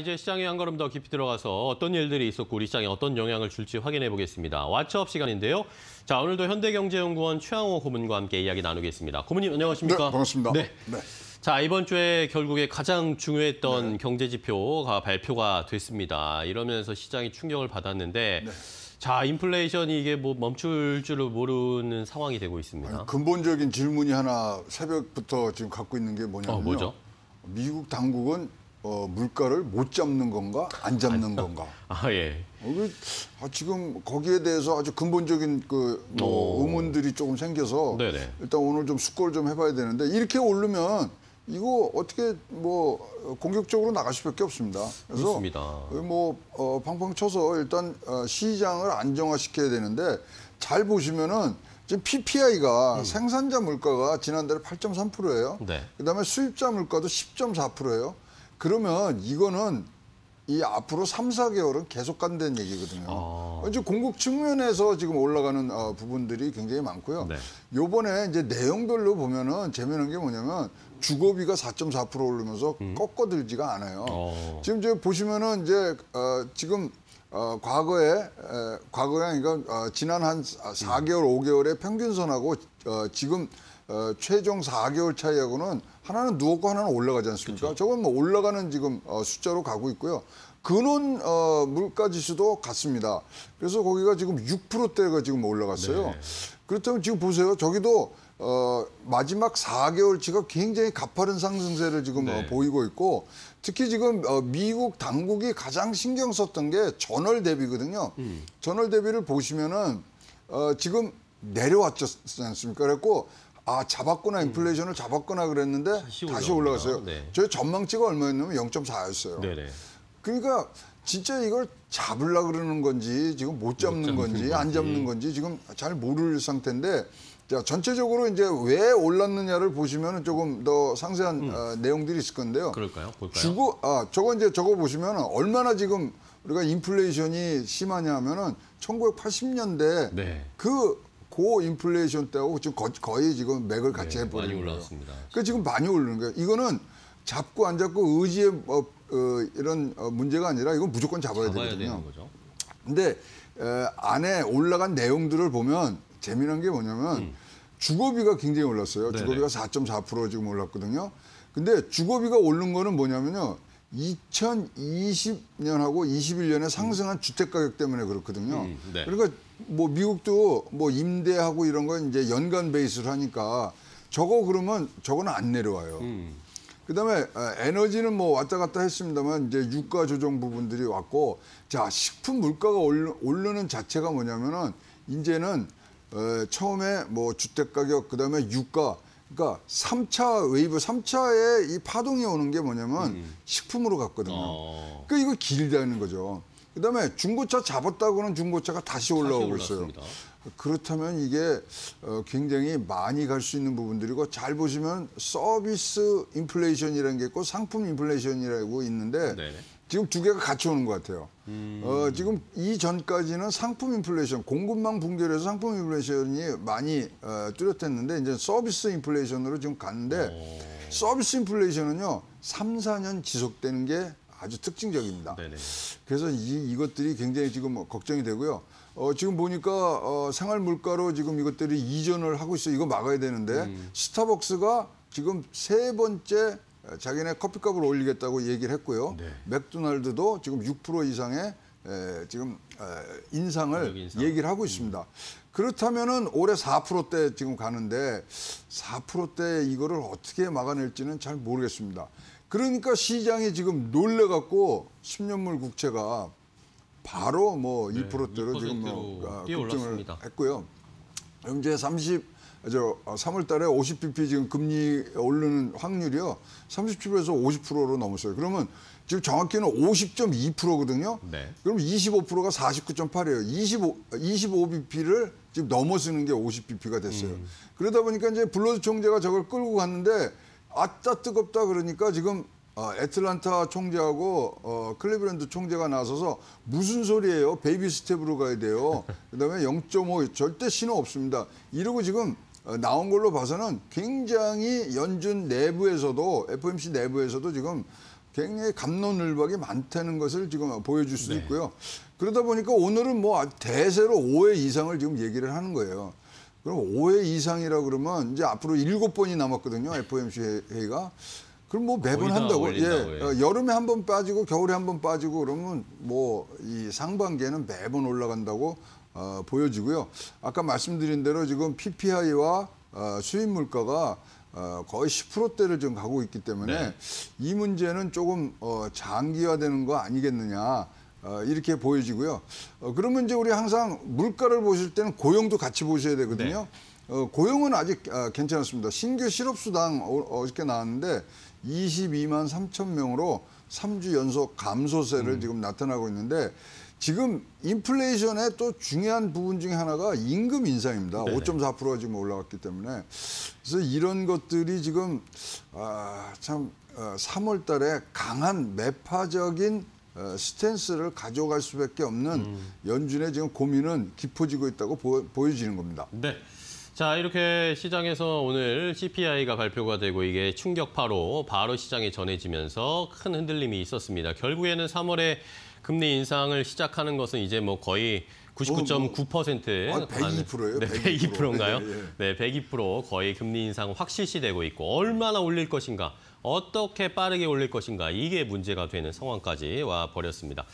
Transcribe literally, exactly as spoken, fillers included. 이제 시장에 한 걸음 더 깊이 들어가서 어떤 일들이 있었고 우리 시장에 어떤 영향을 줄지 확인해 보겠습니다. 왓츠업 시간인데요. 자, 오늘도 현대경제연구원 최양오 고문과 함께 이야기 나누겠습니다. 고문님 안녕하십니까? 네, 반갑습니다. 네. 네. 자, 이번 주에 결국에 가장 중요했던 네. 경제지표가 발표가 됐습니다. 이러면서 시장이 충격을 받았는데 네. 자, 인플레이션이 이게 뭐 멈출 줄을 모르는 상황이 되고 있습니다. 아니, 근본적인 질문이 하나 새벽부터 지금 갖고 있는 게 뭐냐면요. 어, 뭐죠? 미국 당국은 어, 물가를 못 잡는 건가, 안 잡는 건가. 아, 예. 어, 지금 거기에 대해서 아주 근본적인 그, 뭐, 의문들이 조금 생겨서 네네. 일단 오늘 좀 숙고를 좀 해봐야 되는데 이렇게 오르면 이거 어떻게 뭐 공격적으로 나갈 수밖에 없습니다. 그래서 그렇습니다. 뭐 어, 팡팡 쳐서 일단 어, 시장을 안정화시켜야 되는데 잘 보시면은 지금 피피아이가 음. 생산자 물가가 지난달에 팔 점 삼 퍼센트예요. 네. 그다음에 수입자 물가도 십 점 사 퍼센트예요. 그러면 이거는 이 앞으로 삼, 사 개월은 계속 간다는 얘기거든요. 아... 이제 공급 측면에서 지금 올라가는 어, 부분들이 굉장히 많고요. 네. 요번에 이제 내용별로 보면은 재미있는 게 뭐냐면 주거비가 사 점 사 퍼센트 오르면서 음. 꺾어들지가 않아요. 어... 지금 이제 보시면은 이제 어, 지금 어, 과거에 에, 과거에 그러니까 어, 지난 한 사 개월, 음. 오 개월의 평균선하고 어, 지금 어, 최종 사 개월 차이하고는 하나는 누웠고 하나는 올라가지 않습니까? 그쵸. 저건 뭐 올라가는 지금 어, 숫자로 가고 있고요. 근원 어, 물가지수도 같습니다. 그래서 거기가 지금 육 퍼센트대가 지금 올라갔어요. 네. 그렇다면 지금 보세요. 저기도 어, 마지막 사 개월치가 굉장히 가파른 상승세를 지금 네. 어, 보이고 있고 특히 지금 어, 미국 당국이 가장 신경 썼던 게 전월 대비거든요. 음. 전월 대비를 보시면은 어, 지금 내려왔지 않습니까? 그랬고 아, 잡았구나, 인플레이션을 잡았구나 그랬는데 다시, 다시 올라갔어요. 네. 저희 전망치가 얼마였냐면 영 점 사였어요. 네네. 그러니까 진짜 이걸 잡으려고 그러는 건지 지금 못 잡는 못 건지 안 잡는 건지 지금 잘 모를 상태인데 자, 전체적으로 이제 왜 올랐느냐를 보시면 조금 더 상세한 음. 어, 내용들이 있을 건데요. 그럴까요? 볼까요? 주거, 아, 저거 이제 저거 보시면 얼마나 지금 우리가 인플레이션이 심하냐 하면은 천구백팔십 년대 네. 그 고 인플레이션 때하고 지금 거의 지금 맥을 같이 네, 해버리는 많이 올라왔습니다. 거예요. 그러니까 지금 많이 오르는 거예요. 이거는 잡고 안 잡고 의지의 어, 어, 이런 어, 문제가 아니라 이건 무조건 잡아야, 잡아야 되거든요. 그런데 안에 올라간 내용들을 보면 재미난 게 뭐냐면 음. 주거비가 굉장히 올랐어요. 네네. 주거비가 사 점 사 퍼센트 지금 올랐거든요. 근데 주거비가 오른 거는 뭐냐면요. 이천이십 년하고 이십일 년에 상승한 음. 주택 가격 때문에 그렇거든요. 음, 네. 그러니까 뭐 미국도 뭐 임대하고 이런 건 이제 연간 베이스로 하니까 저거 그러면 저거는 안 내려와요. 음. 그다음에 에너지는 뭐 왔다 갔다 했습니다만 이제 유가 조정 부분들이 왔고 자 식품 물가가 오르는 자체가 뭐냐면은 이제는 어, 처음에 뭐 주택 가격 그다음에 유가 그러니까 삼 차 웨이브, 삼 차의 이 파동이 오는 게 뭐냐면 음. 식품으로 갔거든요. 어. 그러니까 이거 길다는 거죠. 그다음에 중고차 잡았다고는 중고차가 다시 올라오고 다시 있어요. 그렇다면 이게 굉장히 많이 갈 수 있는 부분들이고 잘 보시면 서비스 인플레이션이라는 게 있고 상품 인플레이션이라고 있는데 네네. 지금 두 개가 같이 오는 것 같아요. 음. 어, 지금 이전까지는 상품 인플레이션, 공급망 붕괴에서 상품 인플레이션이 많이 어, 뚜렷했는데 이제 서비스 인플레이션으로 지금 갔는데 오. 서비스 인플레이션은요 삼, 사 년 지속되는 게 아주 특징적입니다. 네네. 그래서 이, 이것들이 굉장히 지금 걱정이 되고요. 어, 지금 보니까 어, 생활 물가로 지금 이것들이 이전을 하고 있어요. 이거 막아야 되는데 음. 스타벅스가 지금 세 번째 자기네 커피값을 올리겠다고 얘기를 했고요. 네. 맥도날드도 지금 육 퍼센트 이상의 에, 지금 에, 인상을 인상. 얘기를 하고 있습니다. 음. 그렇다면은 올해 사 퍼센트대 지금 가는데 사 퍼센트대 이거를 어떻게 막아낼지는 잘 모르겠습니다. 그러니까 시장이 지금 놀래갖고 십 년물 국채가 바로 뭐 네, 이 퍼센트대로 이 퍼센트대로 지금 뭐 급등을 했고요. 그럼 이제 삼십 저 삼월 달에 오십 비피 지금 금리 오르는 확률이요. 삼십칠 퍼센트에서 오십 퍼센트로 넘었어요. 그러면 지금 정확히는 오십 점 이 퍼센트거든요. 네. 그럼 이십오 퍼센트가 사십구 점 팔이에요. 이십오 비피를 지금 넘어서는 게 오십 비피가 됐어요. 음. 그러다 보니까 이제 블러드 총재가 저걸 끌고 갔는데 아따 뜨겁다 그러니까 지금 애틀란타 총재하고 어, 클리브랜드 총재가 나서서 무슨 소리예요? 베이비 스텝으로 가야 돼요. 그다음에 영 점 오 절대 신호 없습니다. 이러고 지금 나온 걸로 봐서는 굉장히 연준 내부에서도 에프엠씨 내부에서도 지금 굉장히 갑론을박이 많다는 것을 지금 보여줄 수도 네. 있고요. 그러다 보니까 오늘은 뭐 대세로 오 회 이상을 지금 얘기를 하는 거예요. 그럼 오 회 이상이라 그러면 이제 앞으로 일곱 번이 남았거든요. 에프오엠씨 회의가. 그럼 뭐 매번 한다고. 예. 예. 여름에 한 번 빠지고 겨울에 한 번 빠지고 그러면 뭐 이 상반기에는 매번 올라간다고 어, 보여지고요. 아까 말씀드린 대로 지금 피피아이와 어, 수입 물가가 어, 거의 십 퍼센트대를 지금 가고 있기 때문에 네. 이 문제는 조금 어, 장기화되는 거 아니겠느냐. 어, 이렇게 보여지고요. 어, 그러면 이제 우리 항상 물가를 보실 때는 고용도 같이 보셔야 되거든요. 네. 어, 고용은 아직 어, 괜찮았습니다. 신규 실업수당 어, 어저께 나왔는데 이십이만 삼천 명으로 삼 주 연속 감소세를 음. 지금 나타나고 있는데 지금 인플레이션의 또 중요한 부분 중에 하나가 임금 인상입니다. 오 점 사 퍼센트가 지금 올라갔기 때문에. 그래서 이런 것들이 지금 아, 참 어, 삼월 달에 강한 매파적인 스탠스를 가져갈 수밖에 없는 음. 연준의 지금 고민은 깊어지고 있다고 보, 보여지는 겁니다. 네. 자, 이렇게 시장에서 오늘 씨피아이가 발표가 되고 이게 충격파로 바로 시장에 전해지면서 큰 흔들림이 있었습니다. 결국에는 삼월에 금리 인상을 시작하는 것은 이제 뭐 거의 구십구 점 구 퍼센트. 어, 뭐, 백이 퍼센트예요. 네, 백이 퍼센트. 백이 퍼센트인가요? 네, 네. 네, 백이 퍼센트 거의 금리 인상 확실시되고 있고 얼마나 올릴 것인가, 어떻게 빠르게 올릴 것인가 이게 문제가 되는 상황까지 와 버렸습니다.